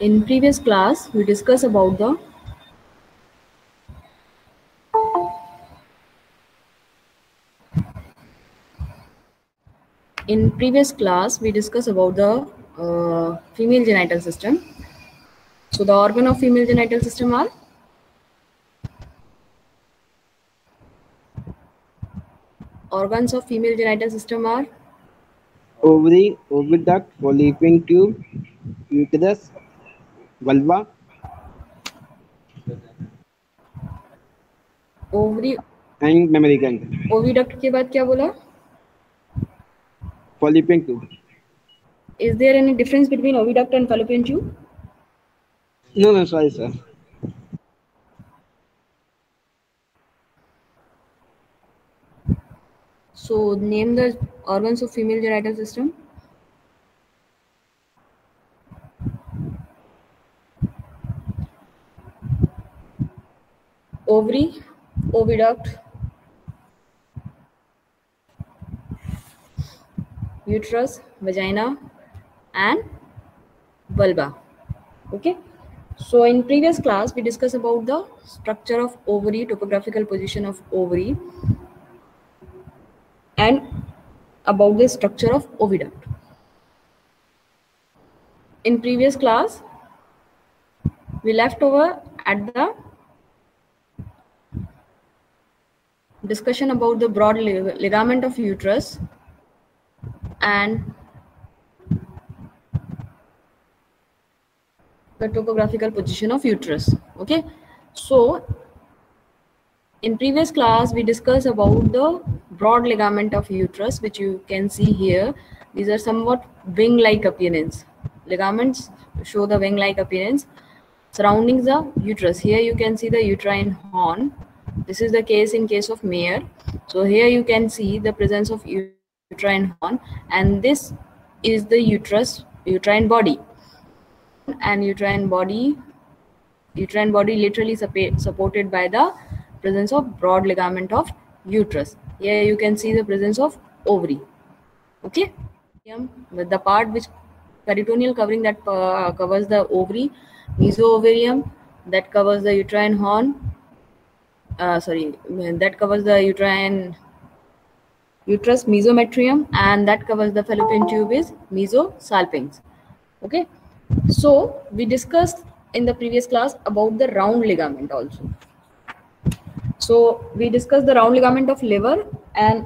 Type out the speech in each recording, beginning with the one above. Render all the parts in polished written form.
In previous class, we discussed about the female genital system. So the organ of female genital system are ovary, oviduct, fallopian tube, uterus, vulva. Ovary and mammary gland. Oviduct के बाद क्या बोला? Fallopian tube. Is there any difference between oviduct and fallopian tube? No, sorry, sir. So name the organs of female genital system. Ovary, oviduct, uterus, vagina, and vulva. Okay. So in previous class, we discussed about the structure of ovary, topographical position of ovary, and about the structure of oviduct. In previous class, we left over at the discussion about the broad ligament of uterus and the topographical position of uterus. Okay, so in previous class we discussed about the broad ligament of uterus, which you can see here. These are somewhat wing-like appearance. Ligaments show the wing-like appearance surrounding the uterus. Here you can see the uterine horn. This is the case in case of mare. So here you can see the presence of uterine horn, and this is the uterus, uterine body. And uterine body literally supported by the presence of broad ligament of uterus. Here you can see the presence of ovary. Okay, the part which peritoneal covering that covers the ovary, mesoovarium that covers the uterine horn, that covers the uterus, mesometrium, and that covers the fallopian tube is mesosalpinx. Okay. So we discussed in the previous class about the round ligament also. So we discussed the round ligament of liver and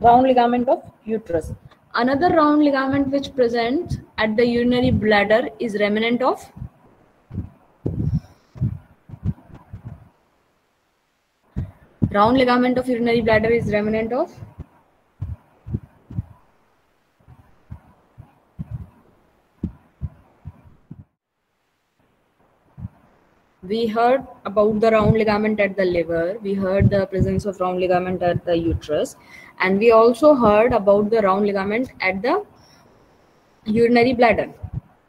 round ligament of uterus. Another round ligament which presents at the urinary bladder is remnant of We heard about the round ligament at the liver, we heard the presence of round ligament at the uterus, and we also heard about the round ligament at the urinary bladder.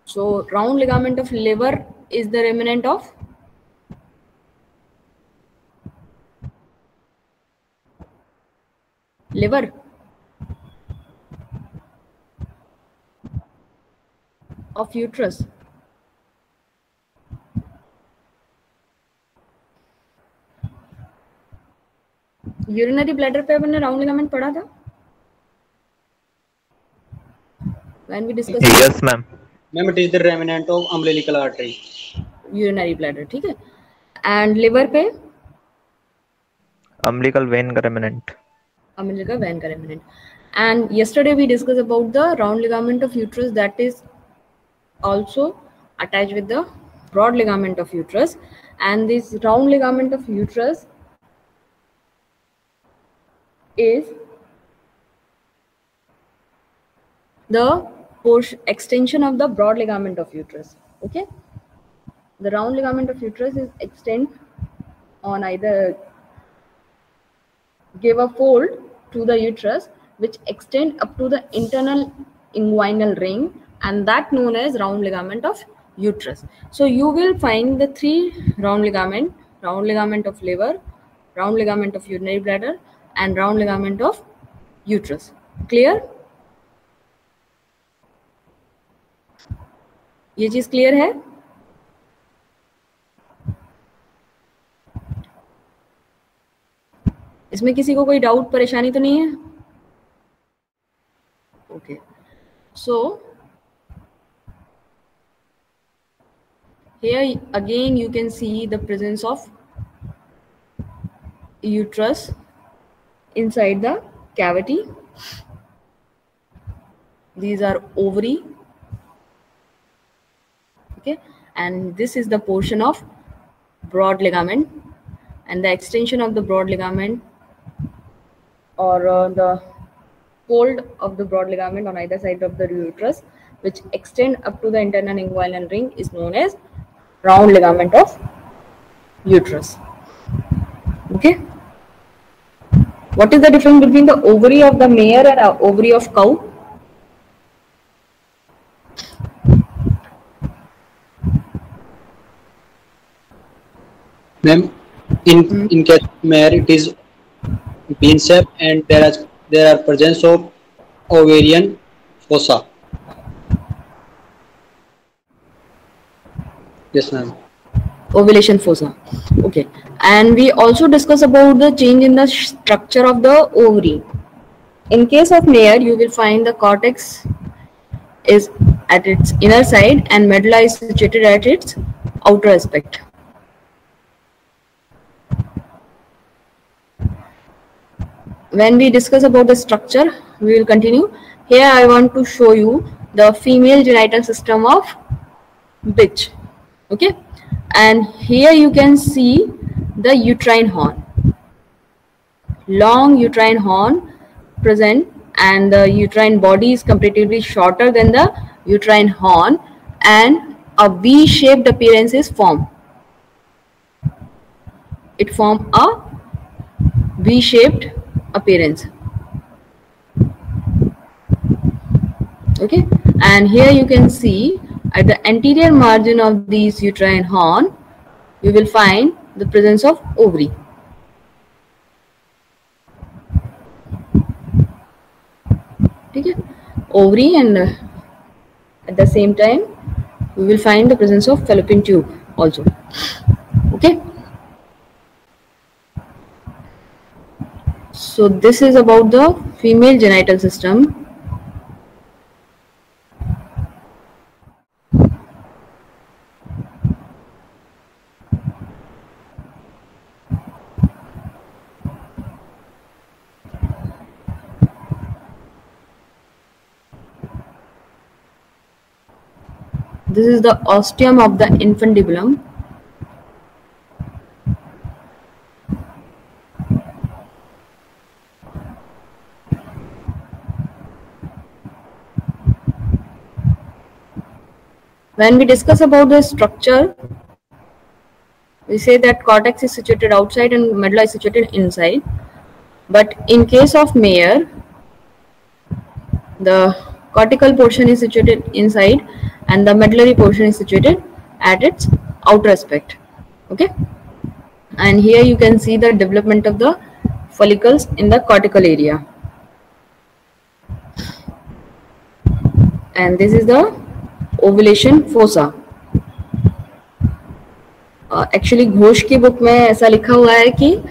So round ligament of liver is the remnant of liver. Of uterus. Urinary bladder पे हमने round ligament पढ़ा था when we discuss. Yes ma'am, it is the remnant of umbilical artery, urinary bladder. ठीक है. And liver पे umbilical vein का remnant. And yesterday we discuss about the round ligament of uterus that is also attached with the broad ligament of uterus. And this round ligament of uterus is the extension of the broad ligament of uterus. Okay, the round ligament of uterus is extend on either give a fold to the uterus which extend up to the internal inguinal ring, and that known as round ligament of uterus. So you will find the three round ligament of liver, round ligament of urinary bladder, and round ligament of uterus. Clear? ये चीज clear है? इसमें किसी को कोई doubt परेशानी तो नहीं है? Okay, so here again you can see the presence of uterus inside the cavity. These are ovary, okay, and this is the portion of broad ligament, and the extension of the broad ligament or the fold of the broad ligament on either side of the uterus, which extend up to the internal inguinal ring, is known as round ligament of uterus. Okay, what is the difference between the ovary of the mare and ovary of cow? Ma'am, in case of mare it is bean sac, and there are presence of ovarian fossa. Yes, ma'am. Ovulation fossa. Okay, and we also discuss about the change in the structure of the ovary. In case of mare, you will find the cortex is at its inner side and medulla is situated at its outer aspect. When we discuss about the structure, we will continue. Here, I want to show you the female genital system of bitch. Okay, and here you can see the uterine horn, long uterine horn present, and the uterine body is comparatively shorter than the uterine horn, and a V-shaped appearance is formed. It forms a V-shaped appearance. Okay, and here you can see at the anterior margin of these uterine horn, you will find the presence of ovary. Okay, ovary, and at the same time, we will find the presence of fallopian tube also. Okay. So this is about the female genital system. This is the ostium of the infundibulum. When we discuss about the structure, we say that cortex is situated outside and medulla is situated inside. But in case of mare, the cortical portion is situated inside and the medullary portion is situated at its outer aspect. Okay, and here you can see the development of the follicles in the cortical area, and this is the ovulation fossa. Actually Ghosh ki book mein aisa likha hua hai ki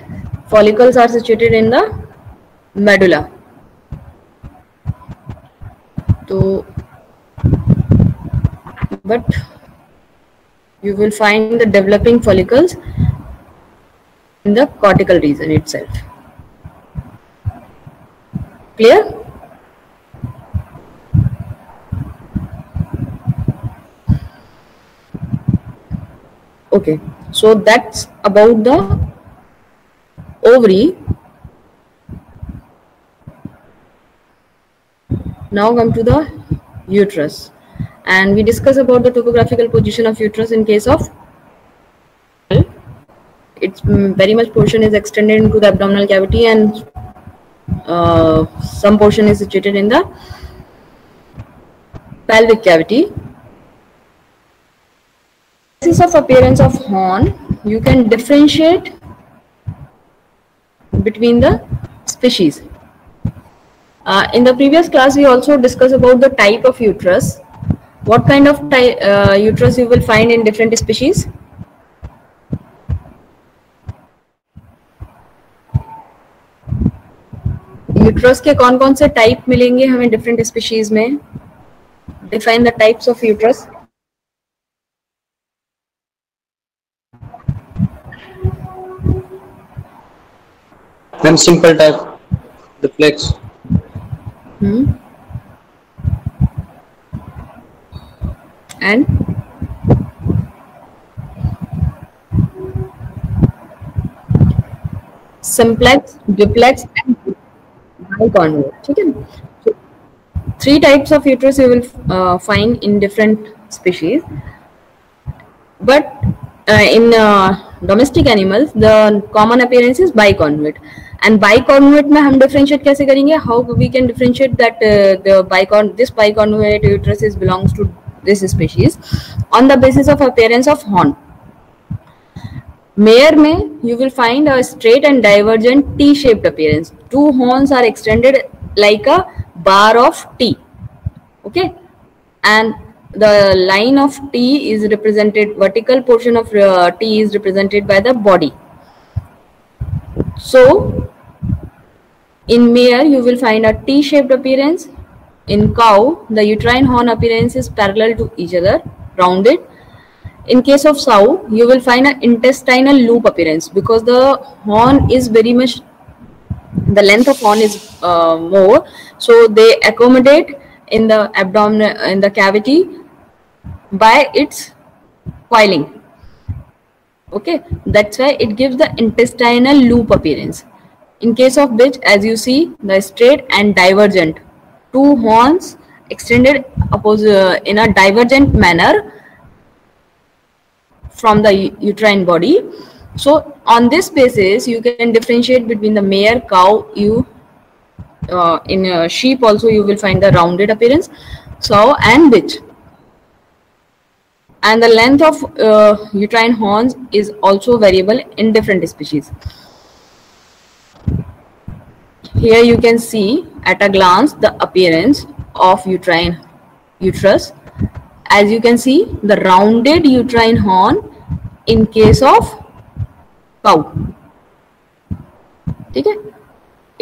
follicles are situated in the medulla. So, but you will find the developing follicles in the cortical region itself. Clear? Okay, so that's about the ovary. Now come to the uterus, and we discuss about the topographical position of uterus. In case of its very much portion is extended into the abdominal cavity, and some portion is situated in the pelvic cavity. Basis of appearance of horn, you can differentiate between the species. In the previous class, we also discussed about the type of uterus. What kind of type uterus you will find in different species? Uterus के कौन कौन से type मिलेंगे हमें different species में? Define the types of uterus. Ma'am simple type, reflex. And simplex, duplex and biconvex. ठीक है, three types of uterus you will find in different species. But in domestic animals the common appearance is biconvex. And biconvex में हम differentiate कैसे करेंगे? How we can differentiate that the this biconvex uterus is belongs to this species on the basis of appearance of horn. Mare में you will find a straight and divergent T shaped appearance. Two horns are extended like a bar of T, okay, and the line of T is represented, vertical portion of T is represented by the body. So in mare you will find a T-shaped appearance. In cow the uterine horn appearance is parallel to each other, rounded. In case of sow you will find an intestinal loop appearance because the horn is very much, the length of horn is more, so they accommodate in the abdomen, in the cavity, by its coiling. Okay, that's why it gives the intestinal loop appearance. In case of bitch, as you see, the straight and divergent, two horns extended in a divergent manner from the uterine body. So on this basis you can differentiate between the mare, cow. You in sheep also you will find the rounded appearance, sow and bitch. And the length of uterine horns is also variable in different species. Here you can see at a glance the appearance of uterine uterus. As you can see, the rounded uterine horn in case of cow. ठीक है,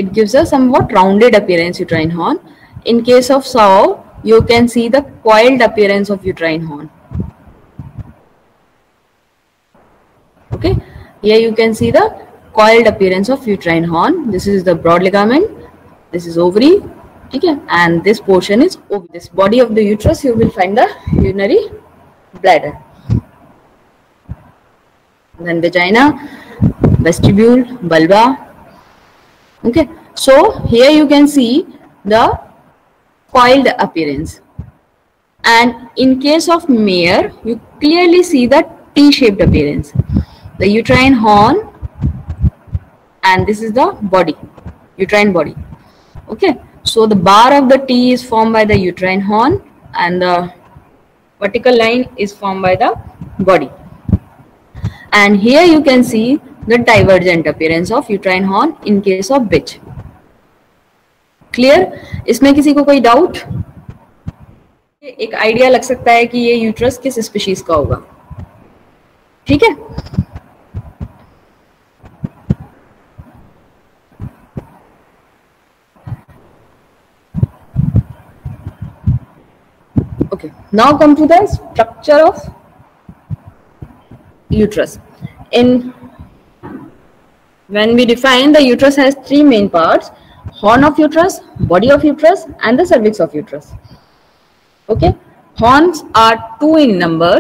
it gives a somewhat rounded appearance uterine horn. In case of sow, you can see the coiled appearance of uterine horn. Okay, here you can see the coiled appearance of uterine horn. This is the broad ligament. This is ovary. ठीक है, and this portion is ovary. This body of the uterus you will find the urinary bladder. Then vagina, vestibule, vulva. Okay, so here you can see the coiled appearance. And in case of mare you clearly see the T-shaped appearance, the uterine horn, and this is the body, uterine body. Okay, so the bar of the T is formed by the uterine horn and the vertical line is formed by the body. And here you can see the divergent appearance of uterine horn in case of bitch. Clear? इसमें किसी को कोई doubt? एक idea लग सकता है कि ये यूट्रस किस स्पीशीज का होगा. ठीक है, okay. Now come to the structure of uterus. In when we define, the uterus has three main parts: horn of uterus, body of uterus, and the cervix of uterus. Okay, horns are 2 in number.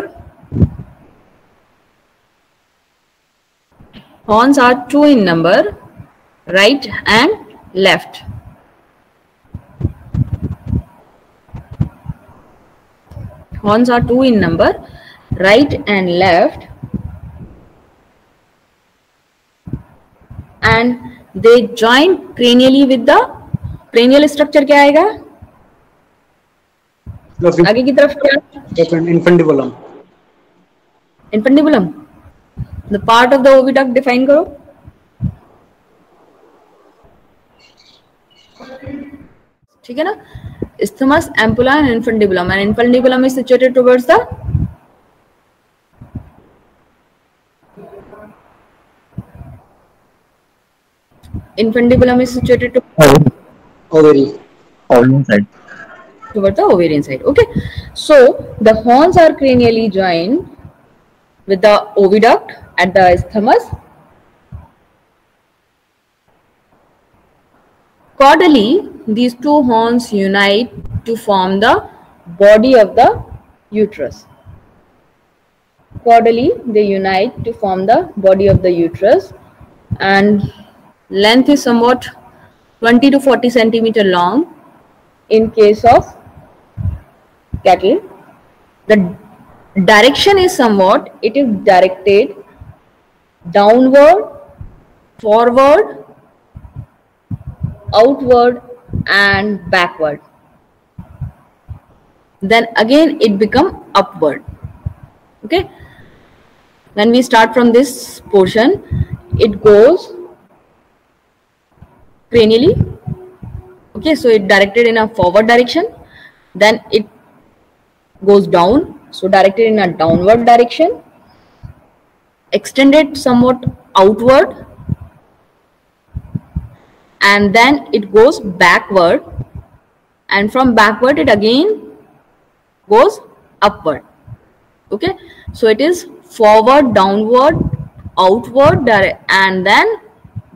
Horns are 2 in number, right and left. Horns are 2 in number, right and left. And they join cranially with the cranial structure. क्या आएगा आगे की तरफ? क्या? Infundibulum. Infundibulum. The part of the oviduct define करो. ठीक है ना? Isthmus, ampulla, and infundibulum. And infundibulum is situated towards the infundibulum is situated to Ovary. Ovarian side. Towards the ovarian side. Okay. So the horns are cranially joined with the oviduct at the isthmus. Caudally, these two horns unite to form the body of the uterus. Caudally, they unite to form the body of the uterus, and length is somewhat 20 to 40 centimeter long in case of cattle. The direction is somewhat, it is directed downward, forward, outward and backward. Then again it become upward. Okay, when we start from this portion, it goes cranially. Okay, so it directed in a forward direction, then it goes down, so directed in a downward direction, extended somewhat outward, and then it goes backward, and from backward it again goes upward. Okay, so it is forward, downward, outward and then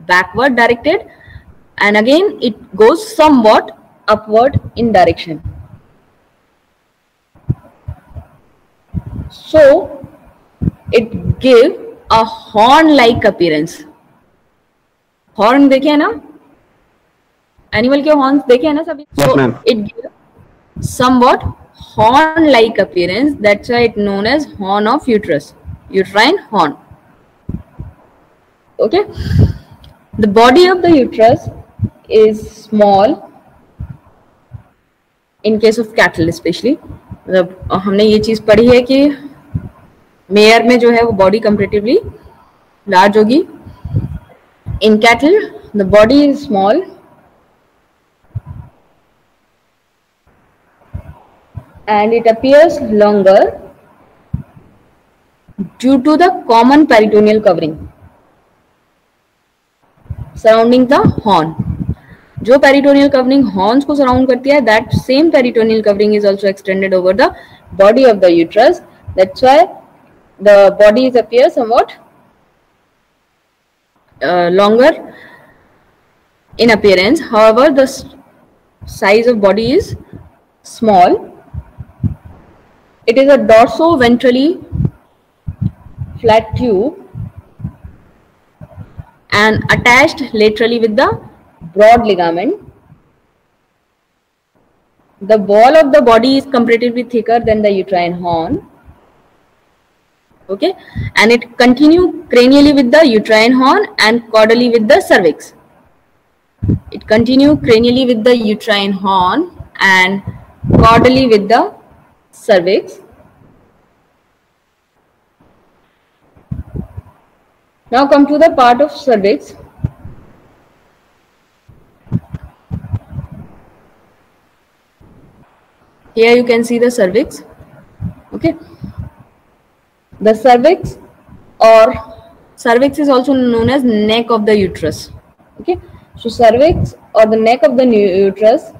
backward directed, and again it goes somewhat upward in direction. So it gives a horn-like appearance. Horn देखे है ना? Animal के horns देखे है ना सभी? So it gives somewhat horn-like appearance. That's why it's known as horn of uterus, uterine horn. Okay. The body of the uterus is small. In case of cattle, especially. हमने ये चीज पढ़ी है कि मेयर में जो है वो बॉडी कंपैरेटिवली लार्ज होगी. In cattle the body is small. And it appears longer due to the common peritoneal covering surrounding the horn. जो peritoneal covering horns को surround करती है, that same peritoneal covering is also extended over the body of the uterus. That's why the body is appears somewhat longer in appearance. However, the size of body is small. It is a dorso-ventrally flat tube and attached laterally with the broad ligament. The ball of the body is comparatively thicker than the uterine horn. Okay, and it continues cranially with the uterine horn and caudally with the cervix. It continues cranially with the uterine horn and caudally with the cervix. Now come to the part of cervix. Here you can see the cervix. Okay, the cervix, or cervix is also known as neck of the uterus. Okay, so cervix or the neck of the uterus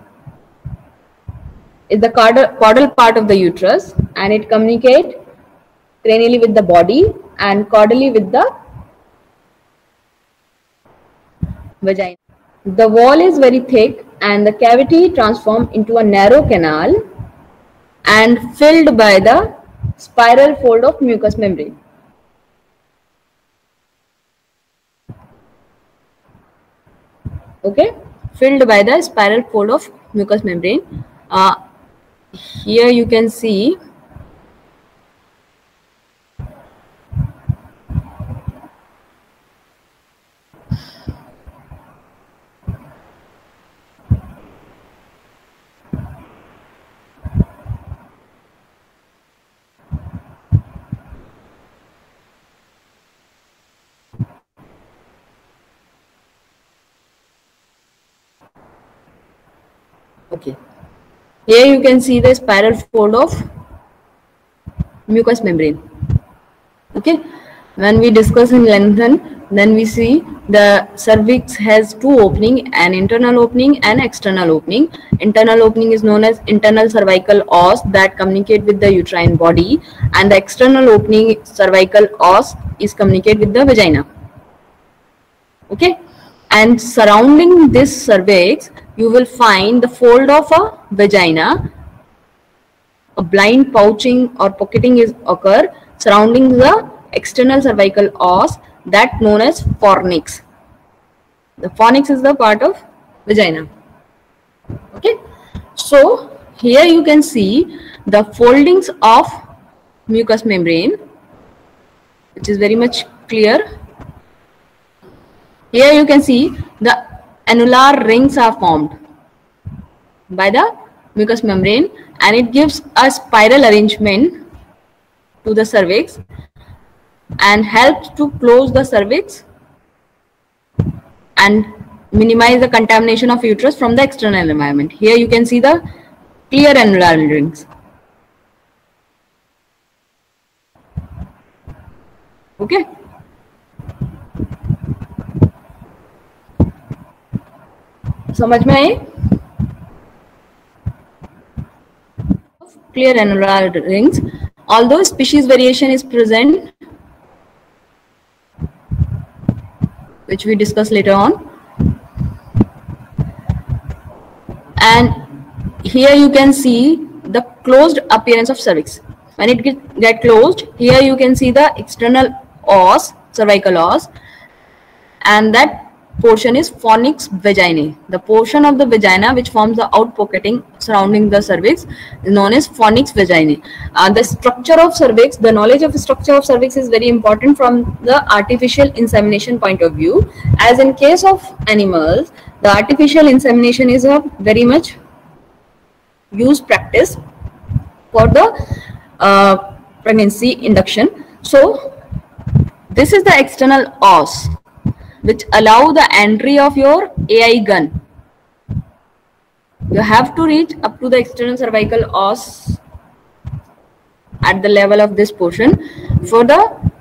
is the caudal part of the uterus, and it communicates cranially with the body and caudally with the vagina. The wall is very thick and the cavity transforms into a narrow canal and filled by the spiral fold of mucous membrane. Okay, filled by the spiral fold of mucous membrane. Here you can see okay. Here you can see the spiral fold of mucous membrane. Okay, When we discuss in lengthen, then we see the cervix has two opening, an internal opening and external opening. Internal opening is known as internal cervical os that communicate with the uterine body, and the external opening cervical os is communicate with the vagina. Okay, and surrounding this cervix you will find the fold of a vagina. A blind pouching or pocketing is occur surrounding the external cervical os that known as fornix. The fornix is the part of vagina. Okay, so here you can see the foldings of mucous membrane, which is very much clear. Here you can see the annular rings are formed by the mucous membrane, and it gives a spiral arrangement to the cervix and helps to close the cervix and minimize the contamination of uterus from the external environment. Here you can see the clear annular rings. Okay. समझ में आए? Clear annular rings. Although species variation is present, which we discuss later on. And here you can see the closed appearance of cervix. When it get closed, here you can see the external os, cervical os, and that portion is fornix vaginae. The portion of the vagina which forms the out pocketing surrounding the cervix is known as fornix vaginae. The structure of cervix, the knowledge of the structure of cervix is very important from the artificial insemination point of view. As in case of animals, the artificial insemination is a very much used practice for the pregnancy induction. So this is the external os, which allow the entry of your AI gun. You have to reach up to the external cervical os at the level of this portion for the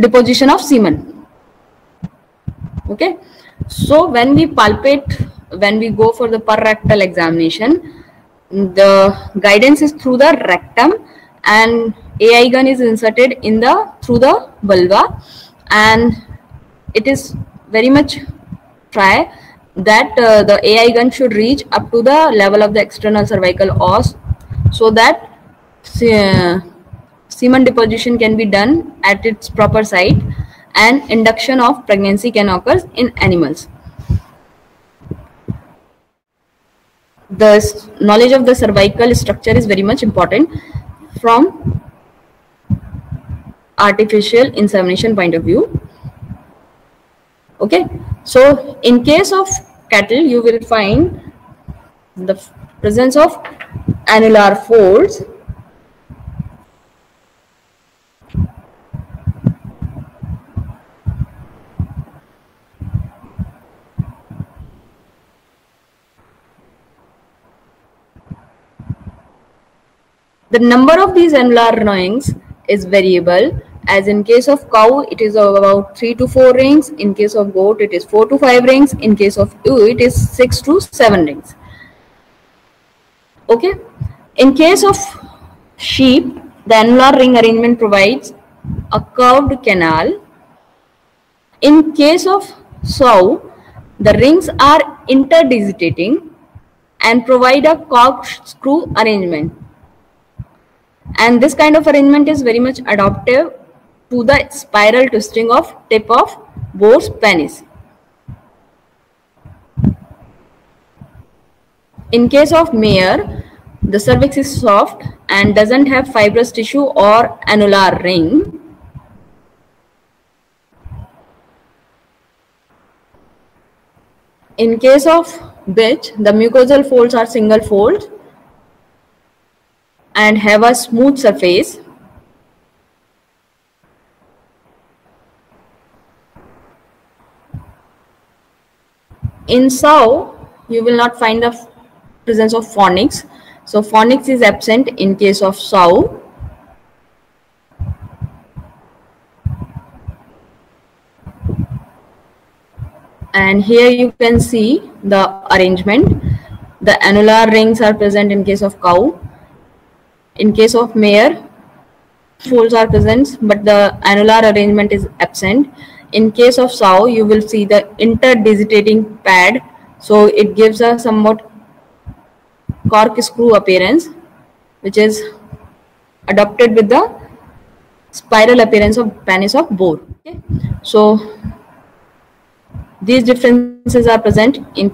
deposition of semen. Okay, so when we palpate, when we go for the perrectal examination, the guidance is through the rectum, and AI gun is inserted in the through the vulva, and it is very much try that the AI gun should reach up to the level of the external cervical os, so that semen deposition can be done at its proper site and induction of pregnancy can occur in animals. The knowledge of the cervical structure is very much important from artificial insemination point of view. Okay, so in case of cattle, you will find the presence of annular folds. The number of these annular rings is variable. As in case of cow, it is about 3 to 4 rings. In case of goat, it is 4 to 5 rings. In case of ewe, it is 6 to 7 rings. Okay. In case of sheep, the annular ring arrangement provides a curved canal. In case of sow, the rings are interdigitating and provide a corkscrew arrangement. And this kind of arrangement is very much adaptive to the spiral twisting of tip of boar's penis. In case of mare, the cervix is soft and doesn't have fibrous tissue or annular ring. In case of bitch, the mucosal folds are single folds and have a smooth surface. In sow, you will not find the presence of fornix. So fornix is absent in case of sow. And here you can see the arrangement. The annular rings are present in case of cow. In case of mare, folds are present, but the annular arrangement is absent. In case of sow, you will see the interdigitating pad, so it gives a somewhat corkscrew appearance, which is adopted with the spiral appearance of penis of boar. Okay? So these differences are present in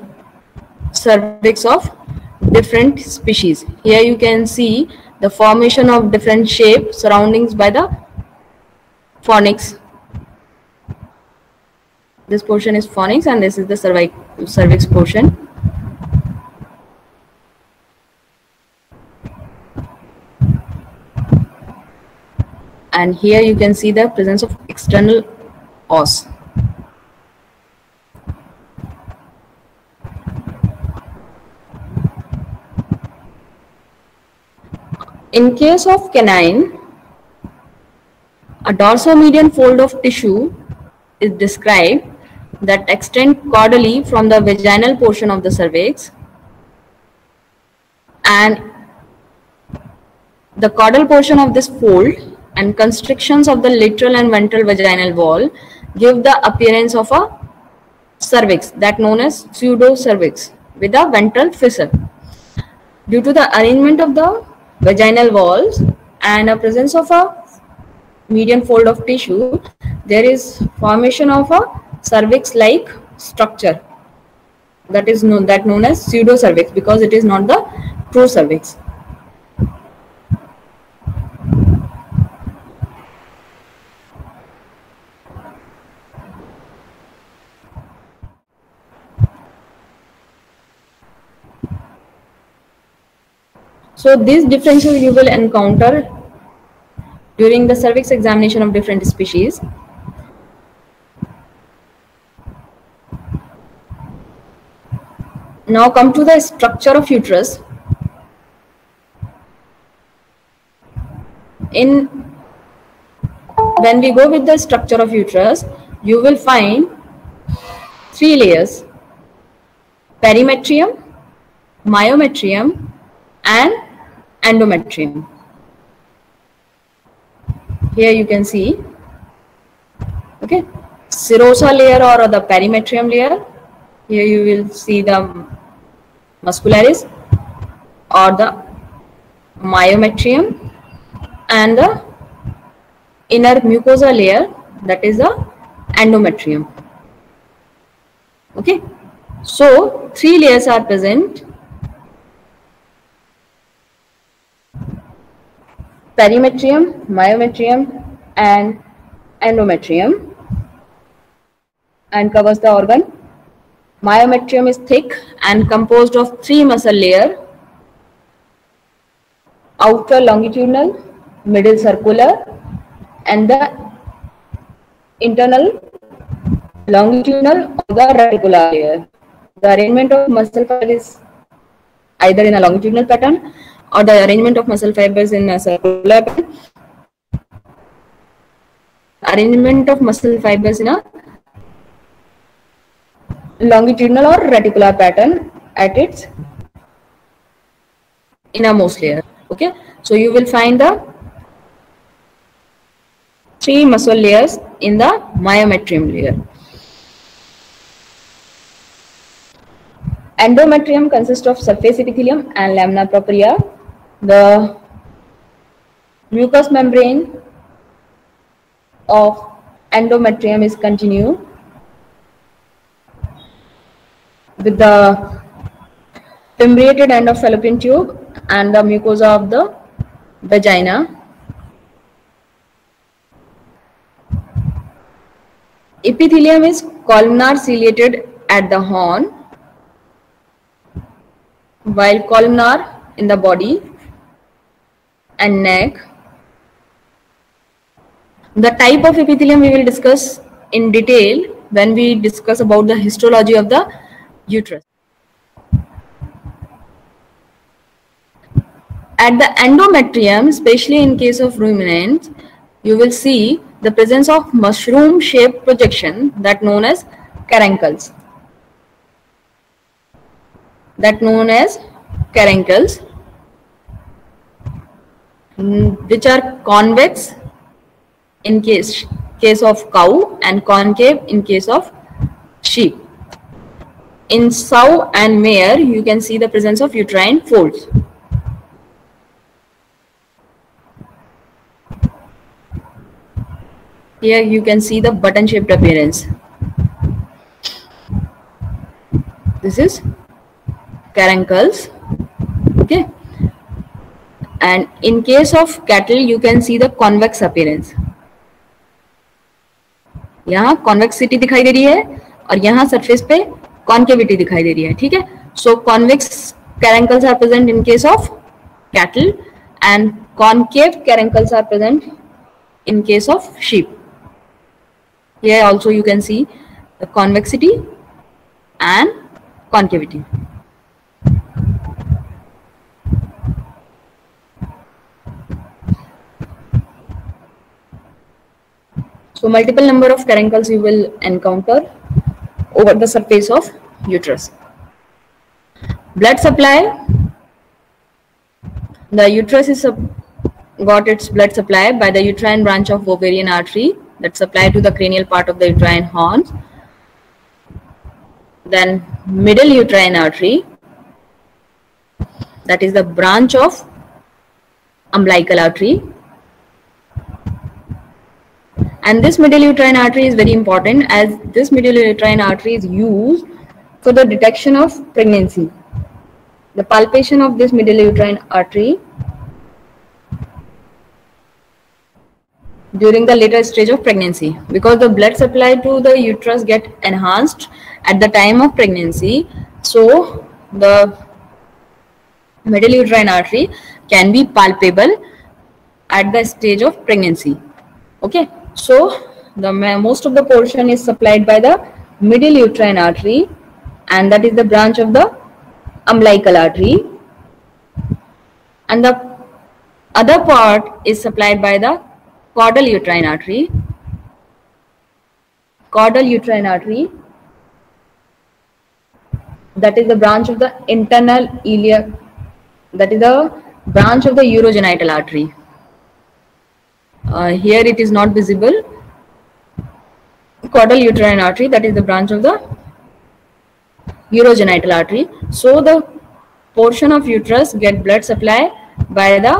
cervix of different species. Here you can see the formation of different shape surroundings by the fornix. This portion is fornix and this is the cervix portion. And here you can see the presence of external os. In case of canine, a dorsomedian fold of tissue is described that extends caudally from the vaginal portion of the cervix, and the caudal portion of this fold and constrictions of the lateral and ventral vaginal wall give the appearance of a cervix, that known as pseudocervix, with a ventral fissure. Due to the arrangement of the vaginal walls and a presence of a median fold of tissue, there is formation of a cervix-like structure that is known as pseudocervix, because it is not the true cervix. So these differences you will encounter during the cervix examination of different species. Now come to the structure of uterus. When we go with the structure of uterus, you will find three layers: perimetrium, myometrium, and endometrium. Here you can see, okay, serosa layer or the perimetrium layer. Here you will see the muscularis or the myometrium, and the inner mucosa layer, that is the endometrium. Okay, so three layers are present: perimetrium, myometrium, and endometrium, and covers the organ. Myometrium is thick and composed of three muscle layers: outer longitudinal, middle circular, and the internal longitudinal or the reticular layer. The arrangement of muscle fiber is either in a longitudinal pattern or the arrangement of muscle fibers in a circular pattern. Arrangement of muscle fibers in a longitudinal or reticular pattern at its innermost layer. Okay, so you will find the three muscle layers in the myometrium layer. Endometrium consists of surface epithelium and lamina propria. The mucous membrane of endometrium is continuous with the fimbriated end of fallopian tube and the mucosa of the vagina. Epithelium is columnar ciliated at the horn, while columnar in the body and neck. The type of epithelium we will discuss in detail when we discuss about the histology of the uterus. At the endometrium, especially in case of ruminants, you will see the presence of mushroom shaped projection that known as caruncles. that known as caruncles, which are convex in case of cow and concave in case of sheep. In sow and mare, you can see the presence of uterine folds. Here you can see the button-shaped appearance. This is caruncles. Okay. And in case of cattle, you can see the convex appearance. यहाँ convexity दिखाई दे रही है और यहाँ surface पे concavity दिखाई दे रही है. ठीक है. So convex caruncles are present in case of cattle and concave caruncles are present in case of sheep. Here also you can see the convexity and concavity. So multiple number of caruncles you will encounter over the surface of uterus. Blood supply. The uterus is got its blood supply by the uterine branch of ovarian artery that supplied to the cranial part of the uterine horns. Then middle uterine artery, that is the branch of umbilical artery. And this middle uterine artery is very important, as this middle uterine artery is used for the detection of pregnancy. The palpation of this middle uterine artery during the later stage of pregnancy, because the blood supply to the uterus get enhanced at the time of pregnancy, so the middle uterine artery can be palpable at the stage of pregnancy. Okay. So the most of the portion is supplied by the middle uterine artery, and that is the branch of the umbilical artery, and the other part is supplied by the caudal uterine artery. Caudal uterine artery, that is the branch of the internal iliac, that is the branch of the urogenital artery. Here it is not visible. Caudal uterine artery, that is the branch of the urogenital artery. So the portion of uterus get blood supply by the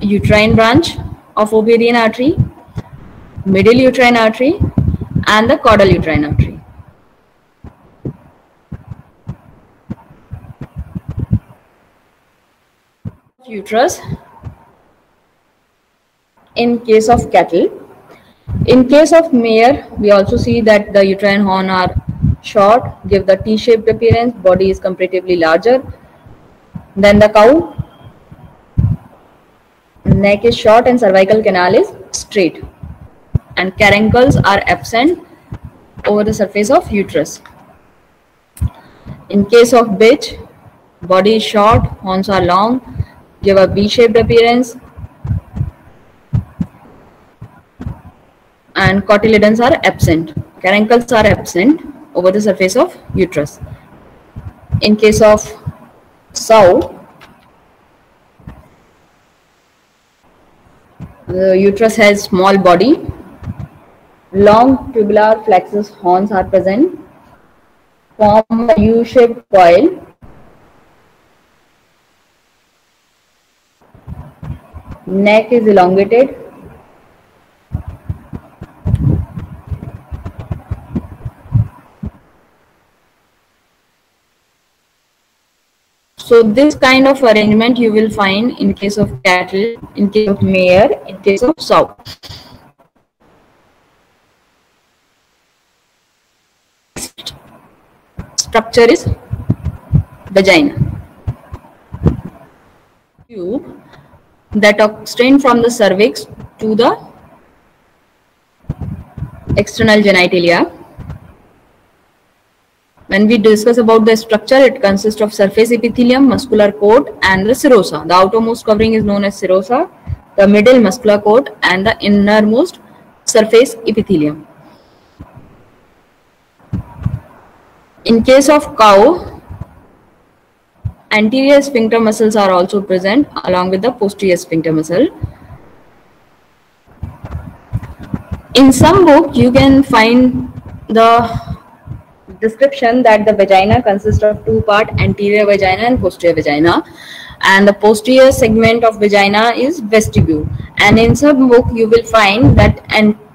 uterine branch of ovarian artery, middle uterine artery, and the caudal uterine artery. Uterus in case of cattle. In case of mare, we also see that the uterine horns are short, give the T-shaped appearance, body is comparatively larger than the cow, neck is short and cervical canal is straight, and caruncles are absent over the surface of uterus. In case of bitch, body is short, horns are long, give a V-shaped appearance, and cotyledons are absent. Caruncles are absent over the surface of uterus. In case of sow, the uterus has small body, long tubular plexus horns are present, form a U-shaped coil. Neck is elongated, so this kind of arrangement you will find in case of cattle, in case of mare, in case of sow. Structure is vagina. Tube that extend from the cervix to the external genitalia. When we discuss about the structure, it consists of surface epithelium, muscular coat, and the serosa. The outermost covering is known as serosa, the middle muscular coat, and the innermost surface epithelium. In case of cow, anterior sphincter muscles are also present along with the posterior sphincter muscle. In some book, you can find the description that the vagina consists of two parts, anterior vagina and posterior vagina, and the posterior segment of vagina is vestibule. And in some book, you will find that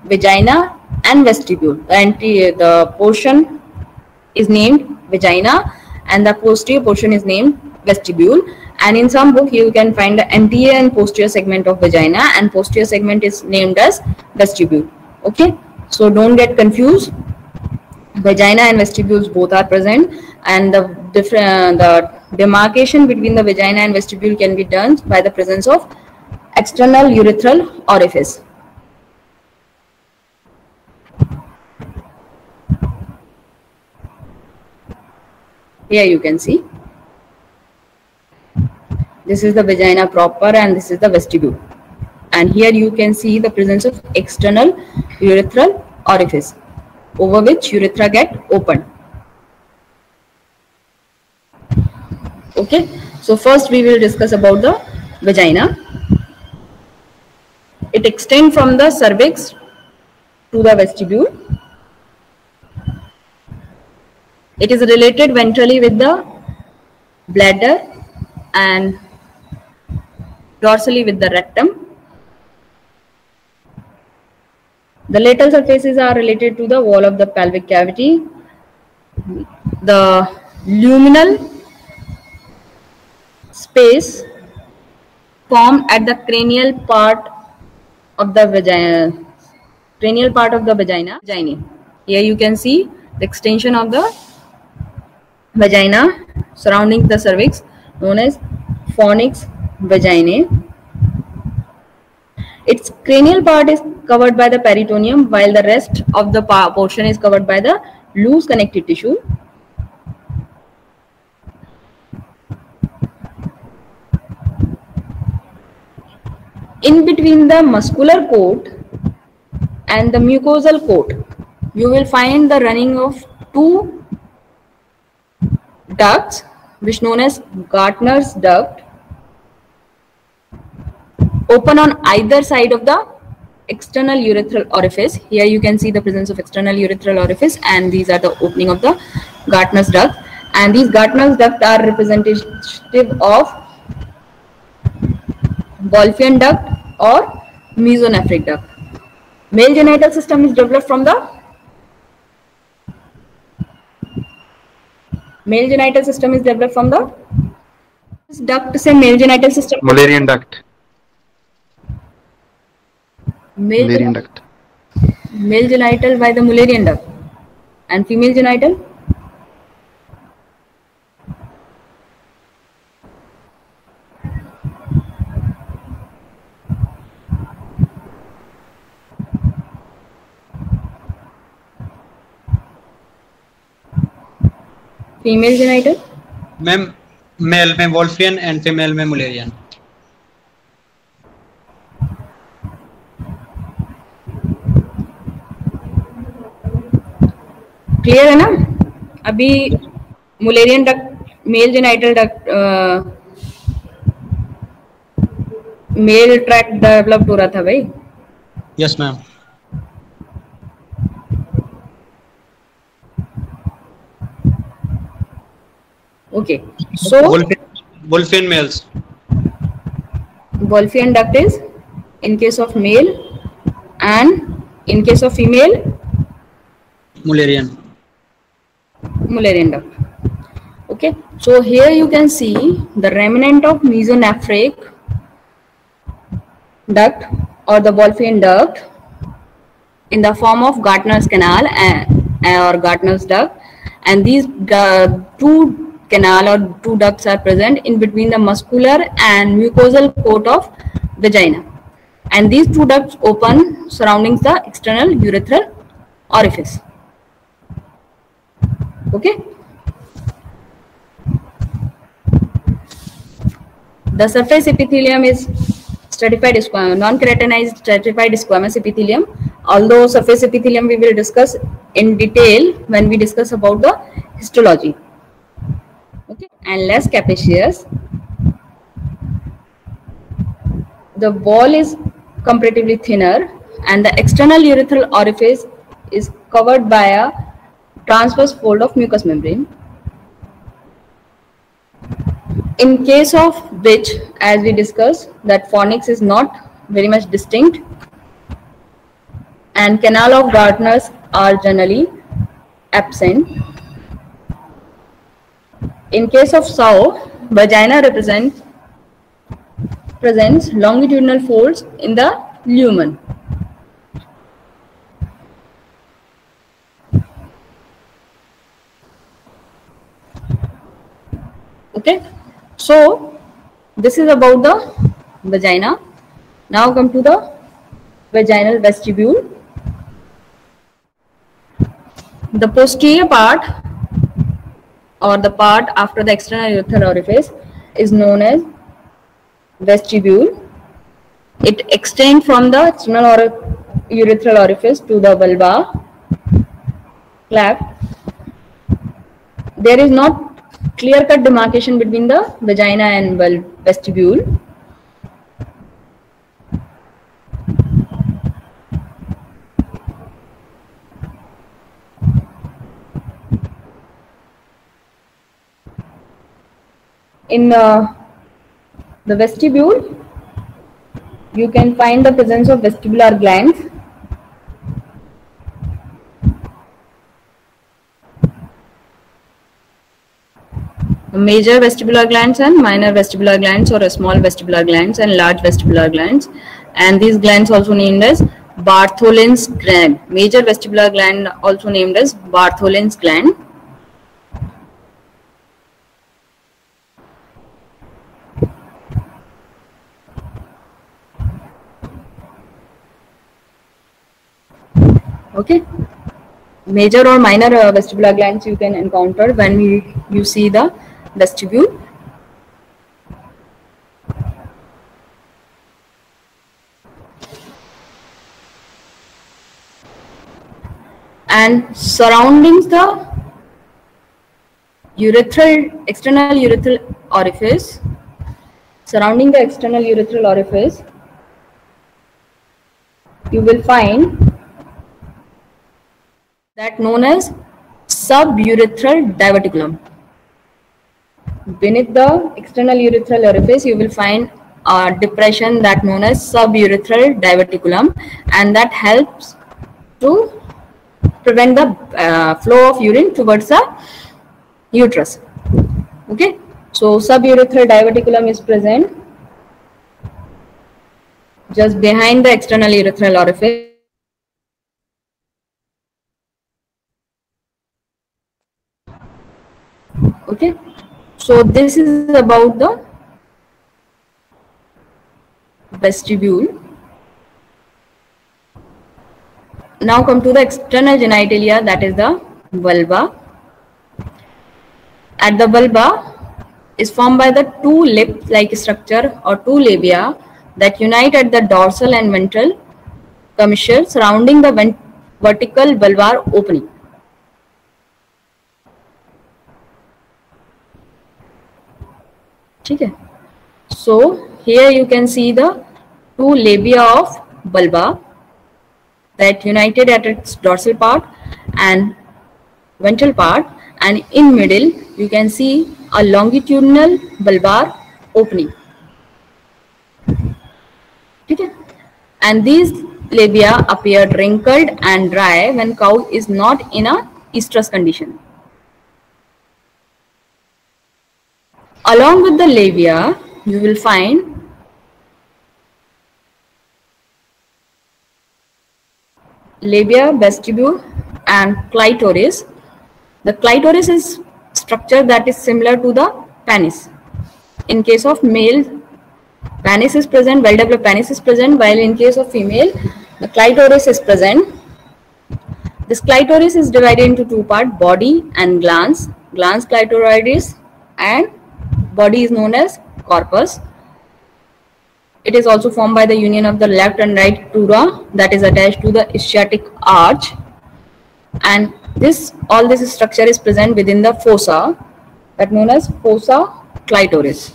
vagina and vestibule, the portion is named vagina and the posterior portion is named vestibule. And in some book, you can find the anterior and posterior segment of vagina, and posterior segment is named as vestibule. Okay, so don't get confused. Vagina and vestibules both are present, and the demarcation between the vagina and vestibule can be done by the presence of external urethral orifice. Here you can see, this is the vagina proper and this is the vestibule, and here you can see the presence of external urethral orifice, over which urethra get opened. Okay, so first we will discuss about the vagina. It extends from the cervix to the vestibule. It is related ventrally with the bladder and dorsally with the rectum. The lateral surfaces are related to the wall of the pelvic cavity. The luminal space formed at the cranial part of the vagina. Here you can see the extension of the vagina surrounding the cervix, known as fornix vaginae. Its cranial part is covered by the peritoneum, while the rest of the portion is covered by the loose connective tissue. In between the muscular coat and the mucosal coat, you will find the running of two ducts, which known as Gartner's duct, open on either side of the external urethral orifice. Here you can see the presence of external urethral orifice, and these are the opening of the Gartner's duct. And these Gartner's duct are representative of Wolffian duct or mesonephric duct. Male genital system is developed from the Mullerian duct. Mullerian duct. Male genital by the Mullerian duct, and female genital ma'am, male में Wolffian and female में Mullerian. Clear है ना? अभी Mullerian duct, male genital duct, male tract developed हो रहा था भाई. Yes ma'am. Okay, so Wolffian males, Wolffian duct is in case of male, and in case of female Mullerian. Mullerian duct. Okay, so here you can see the remnant of mesonephric duct or the Wolffian duct in the form of Gartner's canal or Gartner's duct, and these two canal or two ducts are present in between the muscular and mucosal coat of vagina, and these two ducts open surrounding the external urethral orifice. Okay, the surface epithelium is stratified non-keratinized stratified squamous epithelium. Although surface epithelium we will discuss in detail when we discuss about the histology. Okay, and less capacious. The wall is comparatively thinner, and the external urethral orifice is covered by a transverse fold of mucous membrane. In case of which, as we discussed, that fornix is not very much distinct, and canal of Gartner's are generally absent. In case of sow, vagina presents longitudinal folds in the lumen. Okay. So this is about the vagina. Now come to the vaginal vestibule. The posterior part, or the part after the external urethral orifice, is known as vestibule. It extends from the external urethral orifice to the vulva flap. There is not clear-cut demarcation between the vagina and vestibule. In the vestibule, you can find the presence of vestibular glands. Major vestibular glands and minor vestibular glands, or small vestibular glands and large vestibular glands, and these glands also named as Bartholin's gland. Major vestibular gland also named as Bartholin's gland. Okay, major or minor vestibular glands you can encounter when you see the vestibule. And surrounding the external urethral orifice, you will find that known as suburethral diverticulum. Beneath the external urethral orifice, you will find a depression that known as suburethral diverticulum, and that helps to prevent the flow of urine towards the uterus. Okay, so suburethral diverticulum is present just behind the external urethral orifice. Okay. So this is about the vestibule. Now come to the external genitalia, that is the vulva. At the vulva is formed by the two lip-like structure or two labia that unite at the dorsal and ventral commissure surrounding the vertical vulvar opening. Okay. So here you can see the two labia of vulva that united at its dorsal part and ventral part, and in middle you can see a longitudinal vulvar opening. Okay. And these labia appear wrinkled and dry when cow is not in a estrus condition. Along with the labia, you will find labia, vestibule, and clitoris. The clitoris is structure that is similar to the penis. In case of male, penis is present, well-developed penis is present, while in case of female, the clitoris is present. This clitoris is divided into two parts, body and glans. Glans clitoridis and body is known as corpus. It is also formed by the union of the left and right dura that is attached to the ischiatic arch, and all this structure is present within the fossa, that known as fossa clitoris,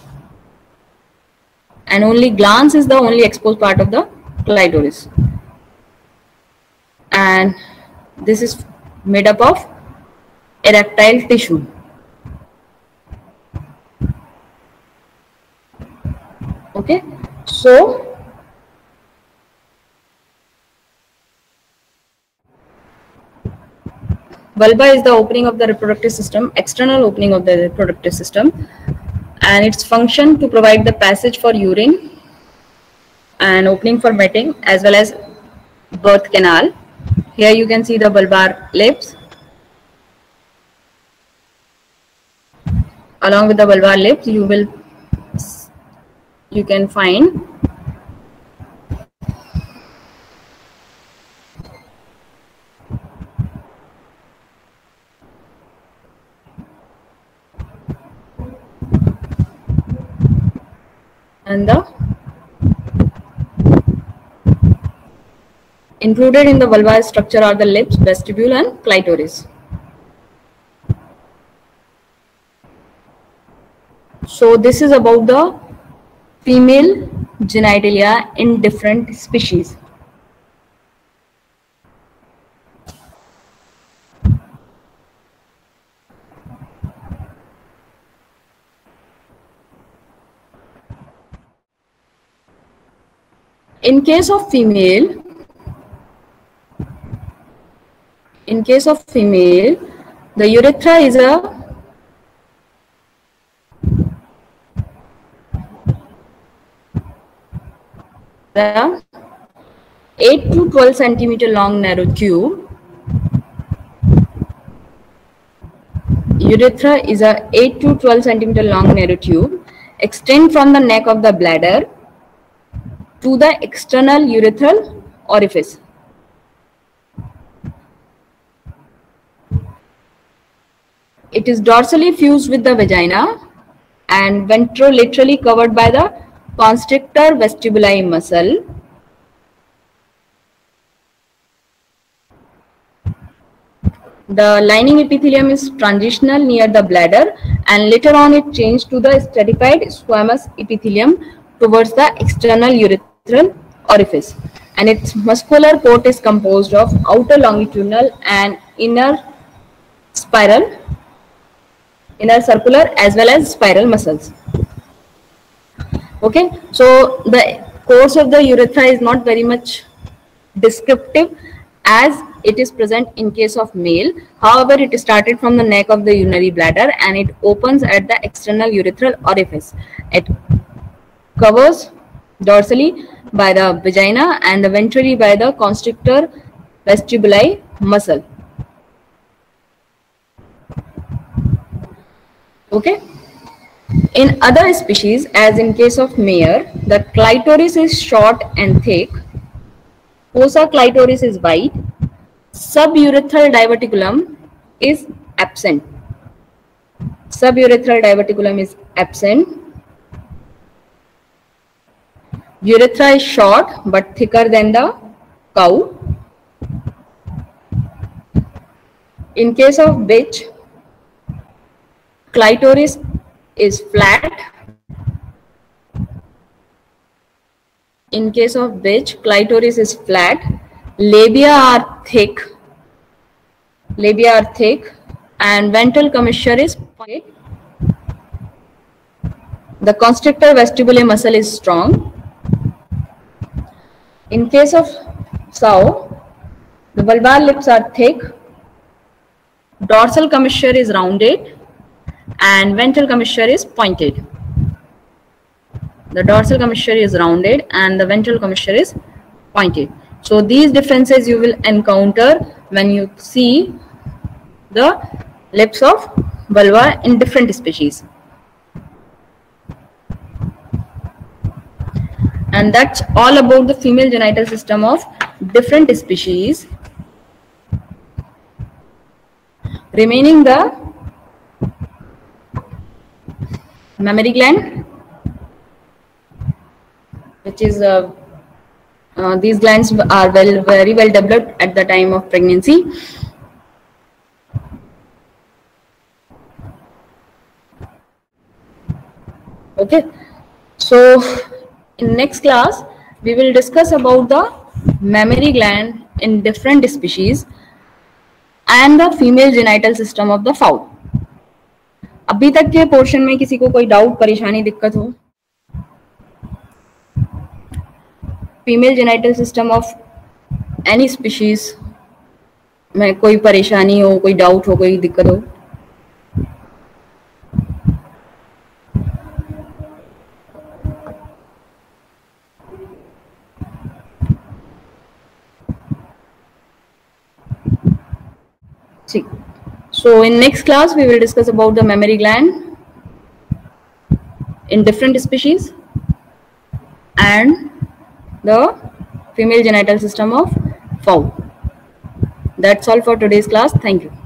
and only glans is the only exposed part of the clitoris, and this is made up of erectile tissue. Okay, so vulva is the opening of the reproductive system, external opening of the reproductive system, and its function to provide the passage for urine and opening for mating as well as birth canal. Here you can see the vulvar lips. Along with the vulvar lips, you can find and the included in the vulvar structure are the lips, vestibule, and clitoris. So this is about the female genitalia in different species. In case of female, the urethra is the 8 to 12 centimeter long narrow tube. Urethra is a 8 to 12 centimeter long narrow tube, extend from the neck of the bladder to the external urethral orifice. It is dorsally fused with the vagina and ventrolaterally covered by the constrictor vestibuli muscle. The lining epithelium is transitional near the bladder, and later on it changed to the stratified squamous epithelium towards the external urethral orifice, and its muscular coat is composed of outer longitudinal and inner circular as well as spiral muscles. Okay, so the course of the urethra is not very much descriptive as it is present in case of male. However, it started from the neck of the urinary bladder and it opens at the external urethral orifice. It covers dorsally by the vagina and ventrally by the constrictor vestibuli muscle. Okay. In other species, as in case of mare, the clitoris is short and thick, fossa clitoris is wide, suburethral diverticulum is absent. Suburethral diverticulum is absent. Urethra is short but thicker than the cow. In case of bitch, clitoris is flat. In case of bitch, clitoris is flat. Labia are thick, and ventral commissure is pointed. The constrictor vestibuli muscle is strong. In case of sow, the vulvar lips are thick. Dorsal commissure is rounded, and ventral commissure is pointed. The dorsal commissure is rounded and the ventral commissure is pointed. So these differences you will encounter when you see the lips of vulva in different species. And that's all about the female genital system of different species. Remaining the mammary gland. which is these glands are very well developed at the time of pregnancy. Okay, so in next class we will discuss about the mammary gland in different species and the female genital system of the fowl. अभी तक के portion में किसी को कोई doubt, परेशानी, दिक्कत हो? Female genital system of any species में कोई परेशानी हो, कोई डाउट हो, कोई दिक्कत हो? ठीक. So in next class we will discuss about the mammary gland in different species and the female genital system of fowl. That's all for today's class. Thank you.